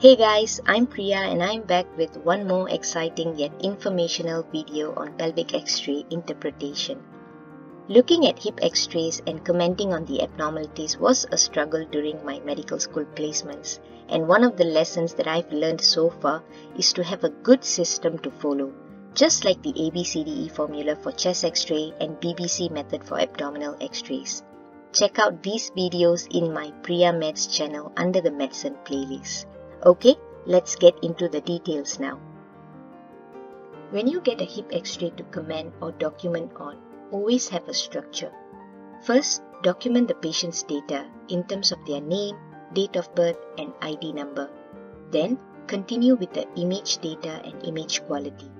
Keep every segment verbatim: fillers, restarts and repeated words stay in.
Hey guys, I'm Priya and I'm back with one more exciting yet informational video on pelvic x-ray interpretation. Looking at hip x-rays and commenting on the abnormalities was a struggle during my medical school placements, and one of the lessons that I've learned so far is to have a good system to follow, just like the A B C D E formula for chest x-ray and B B C method for abdominal x-rays. Check out these videos in my Priya Meds channel under the medicine playlist. Okay, let's get into the details now. When you get a hip x-ray to comment or document on, always have a structure. First, document the patient's data in terms of their name, date of birth and I D number. Then, continue with the image data and image quality.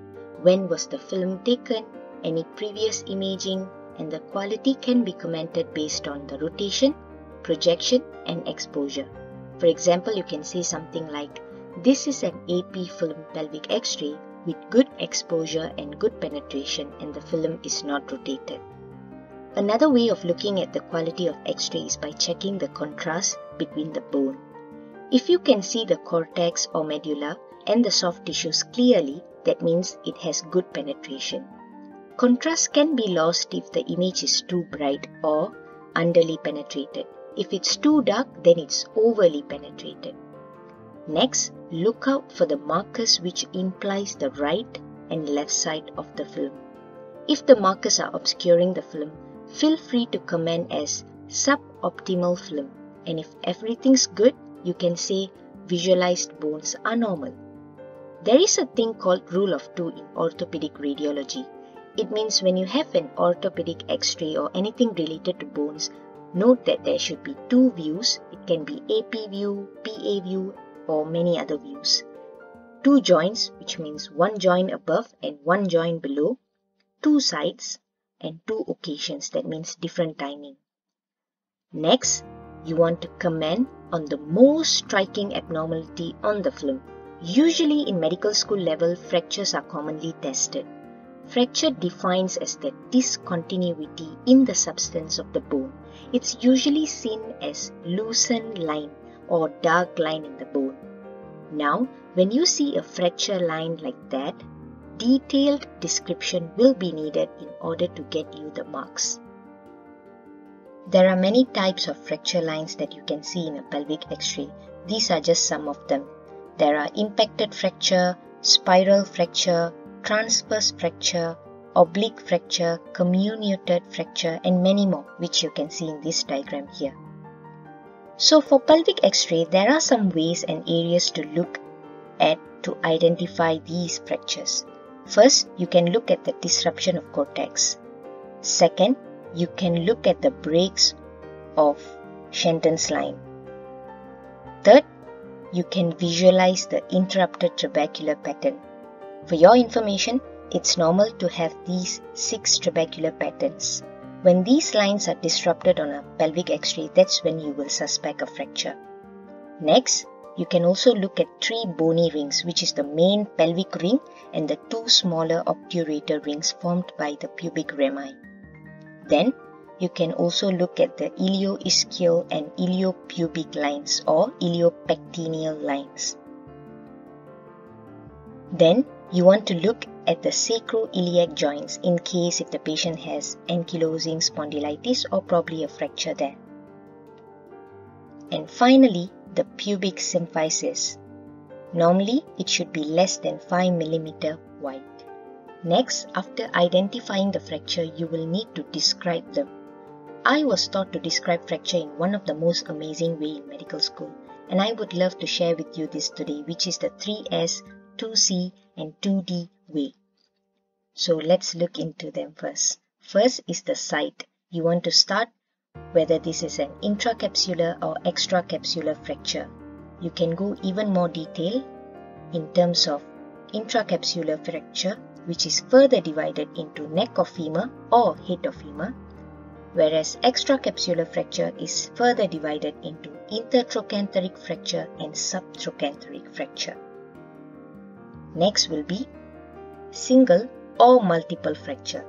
When was the film taken, any previous imaging, and the quality can be commented based on the rotation, projection and exposure. For example, you can say something like, "This is an A P film pelvic x-ray with good exposure and good penetration and the film is not rotated." Another way of looking at the quality of x-ray is by checking the contrast between the bone. If you can see the cortex or medulla and the soft tissues clearly, that means it has good penetration. Contrast can be lost if the image is too bright or underly penetrated. If it's too dark, then it's overly penetrated. Next, look out for the markers which implies the right and left side of the film. If the markers are obscuring the film, feel free to comment as suboptimal film. And if everything's good, you can say visualized bones are normal. There is a thing called rule of two in orthopedic radiology. It means when you have an orthopedic x-ray or anything related to bones, note that there should be two views. It can be A P view, P A view or many other views. Two joints, which means one joint above and one joint below. Two sides and two occasions, that means different timing. Next, you want to comment on the most striking abnormality on the film. Usually in medical school level, fractures are commonly tested. Fracture defines as the discontinuity in the substance of the bone. It's usually seen as loosened line or dark line in the bone. Now, when you see a fracture line like that, detailed description will be needed in order to get you the marks. There are many types of fracture lines that you can see in a pelvic x-ray. These are just some of them. There are impacted fracture, spiral fracture, transverse fracture, oblique fracture, comminuted fracture and many more, which you can see in this diagram here. So for pelvic x-ray, there are some ways and areas to look at to identify these fractures. First, you can look at the disruption of cortex. Second, you can look at the breaks of Shenton's line. Third, you can visualize the interrupted trabecular pattern. For your information, it's normal to have these six trabecular patterns. When these lines are disrupted on a pelvic x-ray, that's when you will suspect a fracture. Next, you can also look at three bony rings, which is the main pelvic ring and the two smaller obturator rings formed by the pubic rami. Then, you can also look at the ilioischial and iliopubic lines or iliopectineal lines. Then, you want to look at the sacroiliac joints in case if the patient has ankylosing spondylitis or probably a fracture there. And finally, the pubic symphysis. Normally, it should be less than five millimeters wide. Next, after identifying the fracture, you will need to describe them. I was taught to describe fracture in one of the most amazing ways in medical school, and I would love to share with you this today, which is the three S, two C and two D way. So let's look into them first. First is the site. You want to start whether this is an intracapsular or extracapsular fracture. You can go even more detail in terms of intracapsular fracture, which is further divided into neck of femur or head of femur, whereas extracapsular fracture is further divided into intertrochanteric fracture and subtrochanteric fracture. Next will be single or multiple fracture.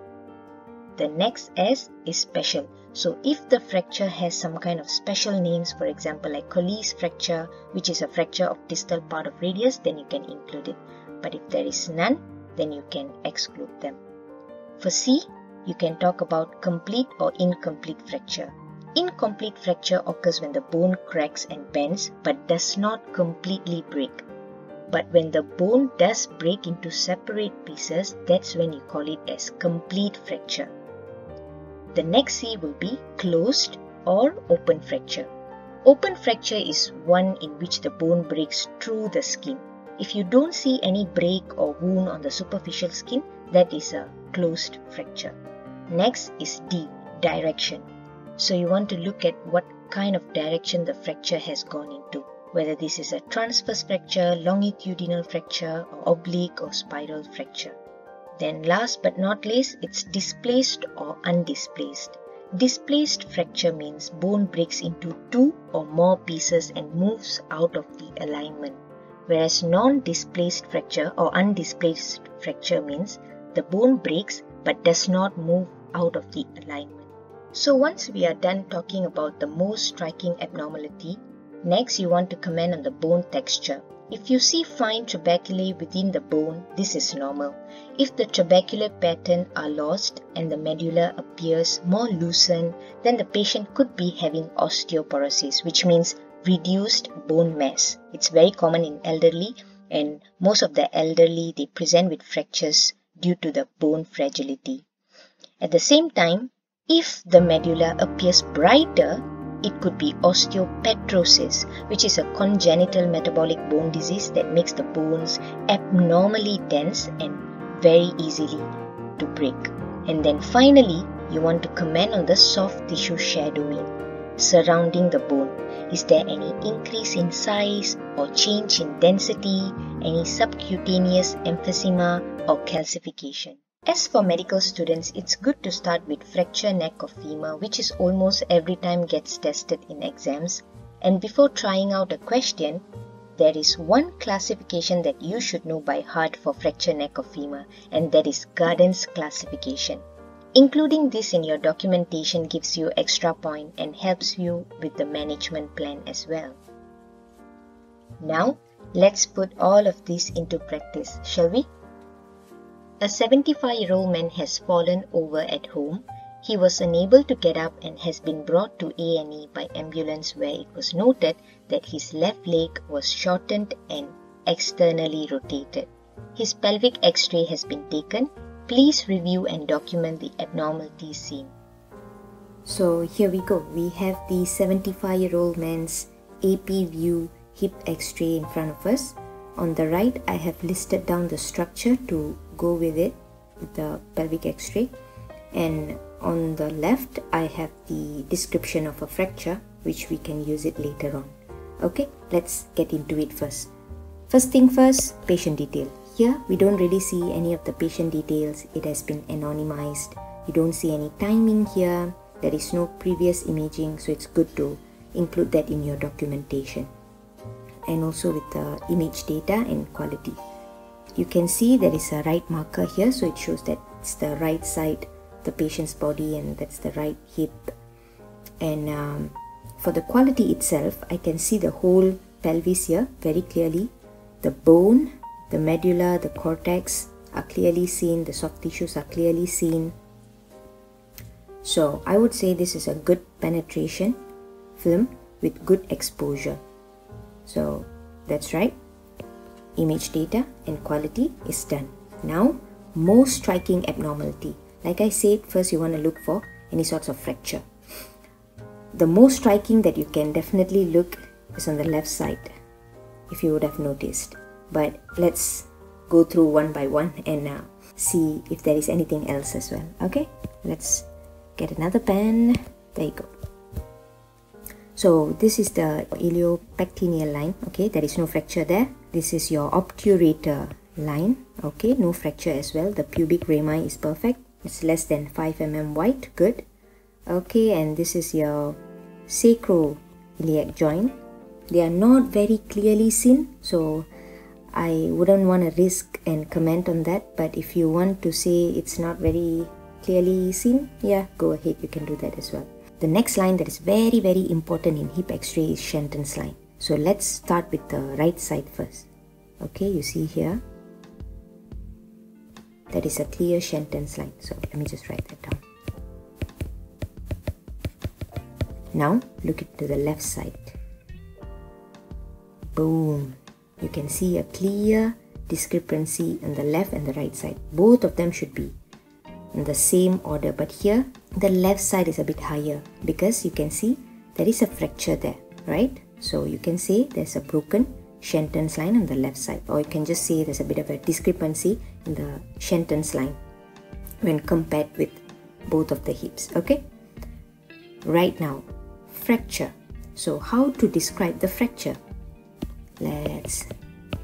The next S is special, So if the fracture has some kind of special names, for example like Colles' fracture, which is a fracture of distal part of radius, then you can include it. But if there is none, then you can exclude them. For C, you can talk about complete or incomplete fracture. Incomplete fracture occurs when the bone cracks and bends but does not completely break. But when the bone does break into separate pieces, that's when you call it as complete fracture. The next C will be closed or open fracture. Open fracture is one in which the bone breaks through the skin. If you don't see any break or wound on the superficial skin, that is a closed fracture. Next is D, direction. So you want to look at what kind of direction the fracture has gone into, whether this is a transverse fracture, longitudinal fracture, or oblique or spiral fracture. Then last but not least, it's displaced or undisplaced. Displaced fracture means bone breaks into two or more pieces and moves out of the alignment. Whereas non-displaced fracture or undisplaced fracture means the bone breaks but does not move out of the alignment. So once we are done talking about the most striking abnormality, next you want to comment on the bone texture. If you see fine trabeculae within the bone, this is normal. If the trabecular pattern are lost and the medulla appears more loosened, then the patient could be having osteoporosis, which means reduced bone mass. It's very common in elderly, and most of the elderly, they present with fractures due to the bone fragility. At the same time, if the medulla appears brighter, it could be osteopetrosis, which is a congenital metabolic bone disease that makes the bones abnormally dense and very easily to break. And then finally, you want to comment on the soft tissue shadowing surrounding the bone. Is there any increase in size or change in density, any subcutaneous emphysema or calcification? As for medical students, it's good to start with fracture neck or femur, which is almost every time gets tested in exams. And before trying out a question, there is one classification that you should know by heart for fracture neck or femur, and that is Garden's classification. Including this in your documentation gives you extra point and helps you with the management plan as well. Now, let's put all of this into practice, shall we? A seventy-five-year-old man has fallen over at home. He was unable to get up and has been brought to A and E by ambulance, where it was noted that his left leg was shortened and externally rotated. His pelvic x-ray has been taken. Please review and document the abnormality seen. So here we go. We have the seventy-five-year-old man's A P view hip x-ray in front of us. On the right, I have listed down the structure to go with it, the pelvic x-ray. And on the left, I have the description of a fracture, which we can use it later on. Okay, let's get into it first. First thing first, patient detail. Here, we don't really see any of the patient details. It has been anonymized. You don't see any timing here. There is no previous imaging, so it's good to include that in your documentation. And also with the image data and quality. You can see there is a right marker here, so it shows that it's the right side, the patient's body, and that's the right hip. And um, for the quality itself, I can see the whole pelvis here very clearly. The bone, the medulla, the cortex are clearly seen, the soft tissues are clearly seen. So I would say this is a good penetration film with good exposure. So that's right, image data and quality is done. Now, most striking abnormality. Like I said, first you want to look for any sorts of fracture. The most striking that you can definitely look is on the left side, if you would have noticed. But let's go through one by one and uh, see if there is anything else as well. Okay, let's get another pen. There you go. So this is the iliopectineal line. Okay, there is no fracture there. This is your obturator line. Okay, no fracture as well. The pubic rami is perfect. It's less than five millimeters wide. Good. Okay, and this is your sacroiliac joint. They are not very clearly seen, so I wouldn't want to risk and comment on that, but if you want to say it's not very clearly seen, yeah, go ahead, you can do that as well. The next line that is very very important in hip x-ray is Shenton's line. So let's start with the right side first. Okay, you see here, that is a clear Shenton's line. So let me just write that down. Now look at to the left side. Boom! You can see a clear discrepancy on the left and the right side. Both of them should be in the same order, but here the left side is a bit higher because you can see there is a fracture there, right? So you can say there's a broken Shenton's line on the left side, or you can just say there's a bit of a discrepancy in the Shenton's line when compared with both of the hips. Okay, right now fracture. So how to describe the fracture? Let's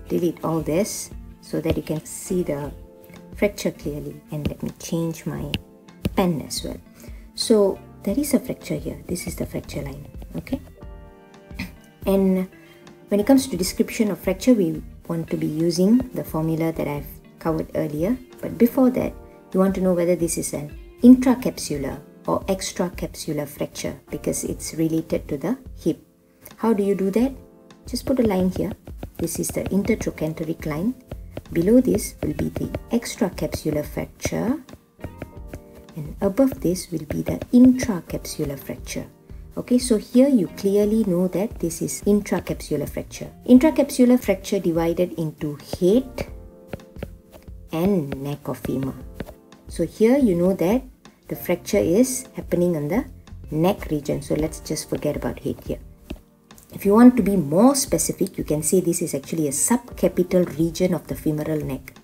delete all this so that you can see the fracture clearly, and let me change my pen as well. So there is a fracture here. This is the fracture line. Okay, and when it comes to description of fracture, we want to be using the formula that I've covered earlier, but before that you want to know whether this is an intracapsular or extracapsular fracture because it's related to the hip. How do you do that? Just put a line here. This is the intertrochanteric line. Below this will be the extracapsular fracture, and above this will be the intracapsular fracture. Okay, so here you clearly know that this is intracapsular fracture. Intracapsular fracture divided into head and neck of femur. So here you know that the fracture is happening on the neck region. So let's just forget about head here. If you want to be more specific, you can say this is actually a subcapital region of the femoral neck.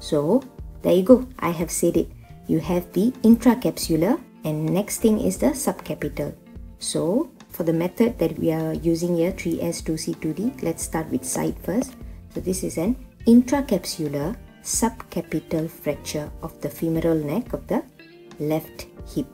So there you go. I have said it. You have the intracapsular, and next thing is the subcapital. So for the method that we are using here, three S, two C, two D, let's start with side first. So this is an intracapsular subcapital fracture of the femoral neck of the left hip.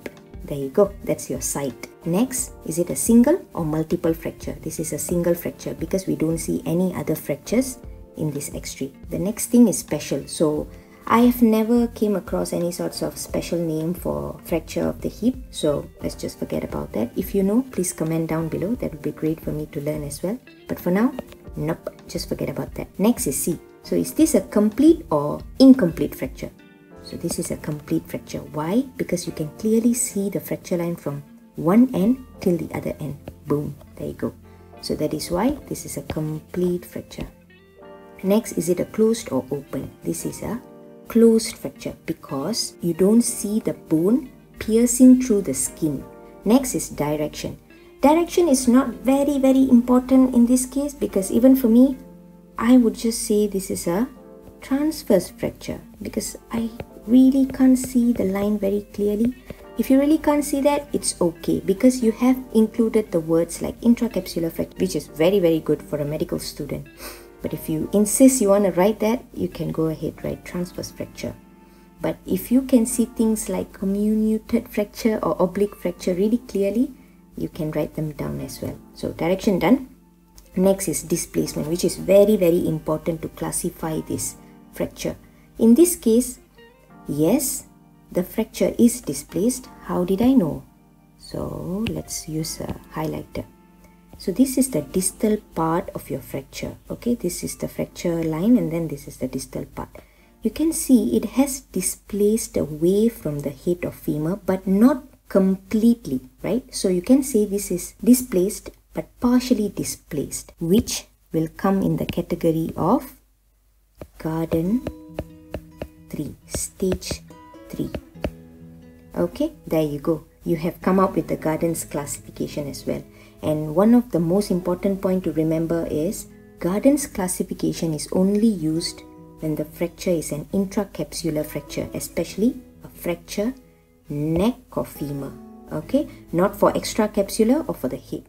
There you go, that's your side. Next, is it a single or multiple fracture? This is a single fracture because we don't see any other fractures in this x-ray. The next thing is special. So I have never came across any sorts of special name for fracture of the hip, so let's just forget about that. If you know, please comment down below. That would be great for me to learn as well. But for now, nope, just forget about that. Next is C. So is this a complete or incomplete fracture? So this is a complete fracture. Why? Because you can clearly see the fracture line from one end till the other end. Boom, there you go. So that is why this is a complete fracture. Next, is it a closed or open? This is a closed fracture because you don't see the bone piercing through the skin. Next is direction. Direction is not very very important in this case because even for me, I would just say this is a transverse fracture because I really can't see the line very clearly. If you really can't see that, it's okay because you have included the words like intracapsular fracture, which is very very good for a medical student. But if you insist you want to write that, you can go ahead, write transverse fracture. But if you can see things like comminuted fracture or oblique fracture really clearly, you can write them down as well. So direction done. Next is displacement, which is very very important to classify this fracture. In this case, yes, the fracture is displaced. How did I know? So let's use a highlighter. So this is the distal part of your fracture. Okay, this is the fracture line and then this is the distal part. You can see it has displaced away from the head of femur but not completely, right? So you can say this is displaced but partially displaced, which will come in the category of Garden three, Stage three. Okay, there you go. You have come up with the Garden's classification as well. And one of the most important point to remember is Garden's classification is only used when the fracture is an intracapsular fracture, especially a fracture neck or femur. Okay, not for extracapsular or for the hip.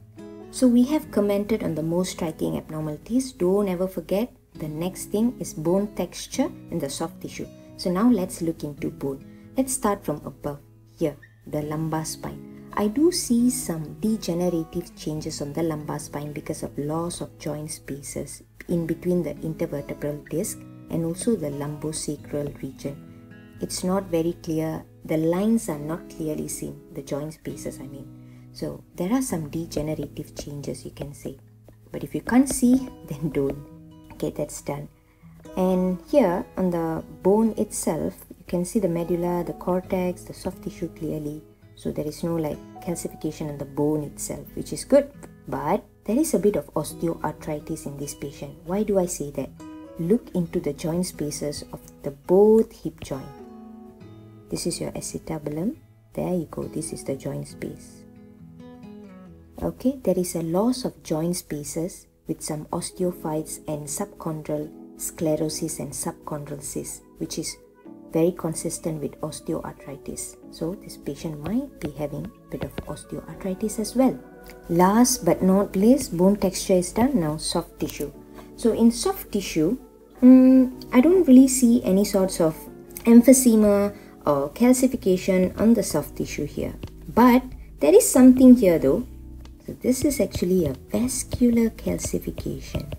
So we have commented on the most striking abnormalities. Don't ever forget, the next thing is bone texture and the soft tissue. So now let's look into bone. Let's start from above here, the lumbar spine. I do see some degenerative changes on the lumbar spine because of loss of joint spaces in between the intervertebral disc and also the lumbosacral region. It's not very clear, the lines are not clearly seen, the joint spaces I mean. So there are some degenerative changes, you can say, but if you can't see, then don't. Okay, that's done. And here on the bone itself, you can see the medulla, the cortex, the soft tissue clearly. So there is no like calcification on the bone itself, which is good. But there is a bit of osteoarthritis in this patient. Why do I say that? Look into the joint spaces of the both hip joint. This is your acetabulum. There you go. This is the joint space. Okay, there is a loss of joint spaces with some osteophytes and subchondral sclerosis and subchondral cysts, which is very consistent with osteoarthritis. So this patient might be having a bit of osteoarthritis as well. Last but not least, bone texture is done. Now soft tissue. So in soft tissue, um, I don't really see any sorts of emphysema or calcification on the soft tissue here. But there is something here though. So this is actually a vascular calcification.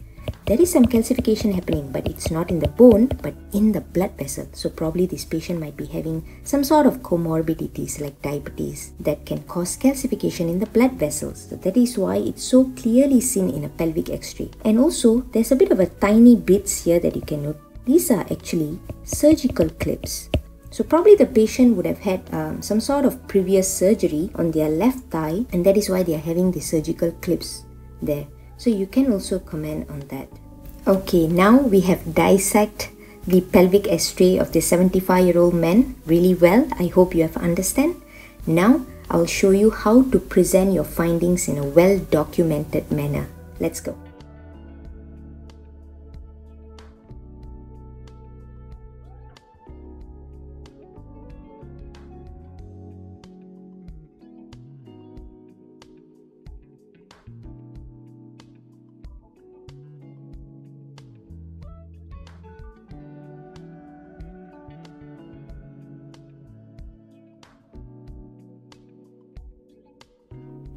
There is some calcification happening, but it's not in the bone, but in the blood vessel. So probably this patient might be having some sort of comorbidities like diabetes that can cause calcification in the blood vessels. So that is why it's so clearly seen in a pelvic x-ray. And also, there's a bit of a tiny bits here that you can note. These are actually surgical clips. So probably the patient would have had um, some sort of previous surgery on their left thigh, and that is why they are having the surgical clips there. So you can also comment on that. Okay, now we have dissected the pelvic x-ray of the seventy-five-year-old man really well. I hope you have understand. Now I'll show you how to present your findings in a well-documented manner. Let's go.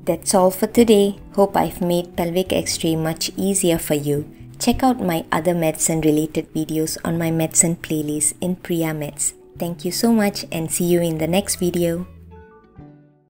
That's all for today. Hope I've made pelvic x-ray much easier for you. Check out my other medicine related videos on my medicine playlist in Priya Meds. Thank you so much and see you in the next video.